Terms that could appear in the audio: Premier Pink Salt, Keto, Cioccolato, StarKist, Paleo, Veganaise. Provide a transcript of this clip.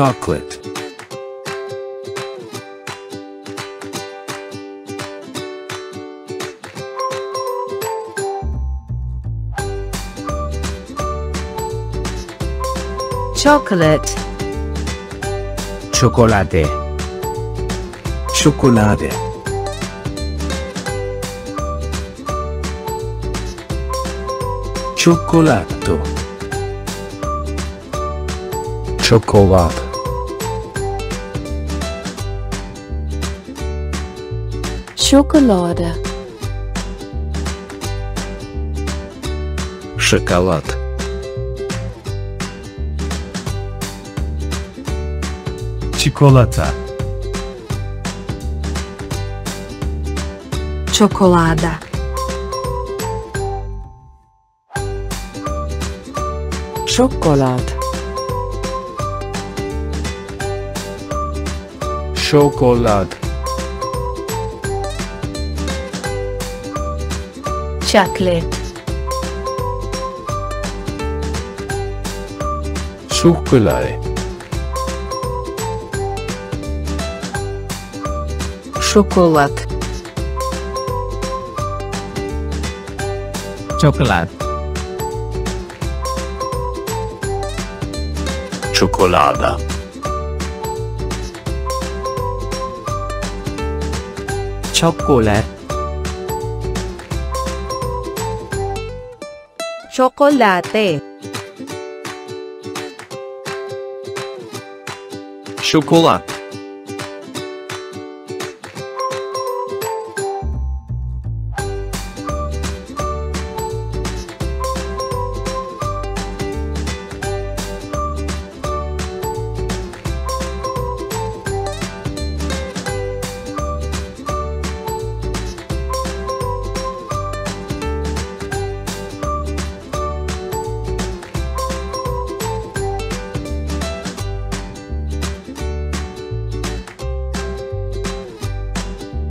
chocolate. Chocolate. Cioccolate. Cioccolade. Cioccolato. Cioccolato. Schokolade. Шоколад. Cicolata. Cioccolada. Chocolate. Chocolate. Chocolate. Chocolate. Шоколад. Шоколад. Шоколада. Шоколад. Шоколате. Шоколад.